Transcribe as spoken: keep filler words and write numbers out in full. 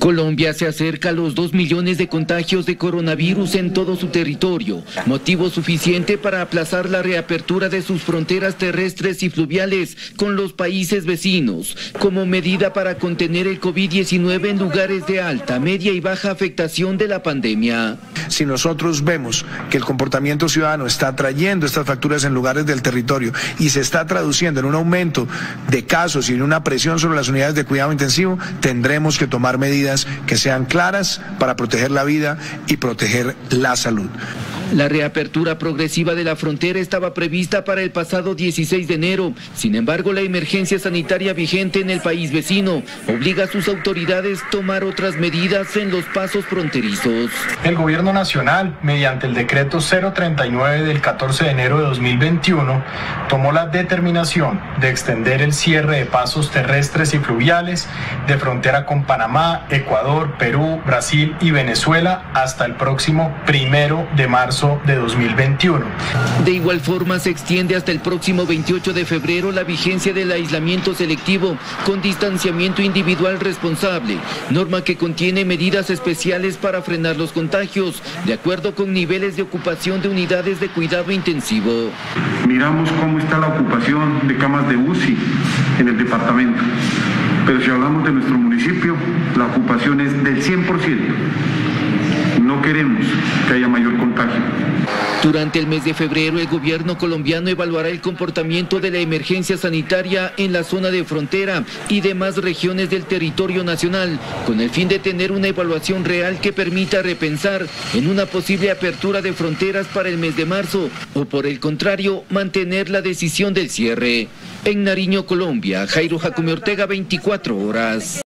Colombia se acerca a los dos millones de contagios de coronavirus en todo su territorio, motivo suficiente para aplazar la reapertura de sus fronteras terrestres y fluviales con los países vecinos, como medida para contener el COVID diecinueve en lugares de alta, media y baja afectación de la pandemia. Si nosotros vemos que el comportamiento ciudadano está trayendo estas facturas en lugares del territorio y se está traduciendo en un aumento de casos y en una presión sobre las unidades de cuidado intensivo, tendremos que tomar medidas que sean claras para proteger la vida y proteger la salud. La reapertura progresiva de la frontera estaba prevista para el pasado dieciséis de enero. Sin embargo, la emergencia sanitaria vigente en el país vecino obliga a sus autoridades a tomar otras medidas en los pasos fronterizos. El Gobierno Nacional, mediante el decreto cero treinta y nueve del catorce de enero de dos mil veintiuno, tomó la determinación de extender el cierre de pasos terrestres y fluviales de frontera con Panamá, Ecuador, Perú, Brasil y Venezuela hasta el próximo primero de marzo de dos mil veintiuno. De igual forma, se extiende hasta el próximo veintiocho de febrero la vigencia del aislamiento selectivo con distanciamiento individual responsable, norma que contiene medidas especiales para frenar los contagios, de acuerdo con niveles de ocupación de unidades de cuidado intensivo. Miramos cómo está la ocupación de camas de U C I en el departamento, pero si hablamos de nuestro municipio, la ocupación es del cien por ciento. No queremos que haya mayor contagio. Durante el mes de febrero, el gobierno colombiano evaluará el comportamiento de la emergencia sanitaria en la zona de frontera y demás regiones del territorio nacional, con el fin de tener una evaluación real que permita repensar en una posible apertura de fronteras para el mes de marzo, o por el contrario, mantener la decisión del cierre. En Nariño, Colombia, Jairo Jacome Ortega, veinticuatro horas.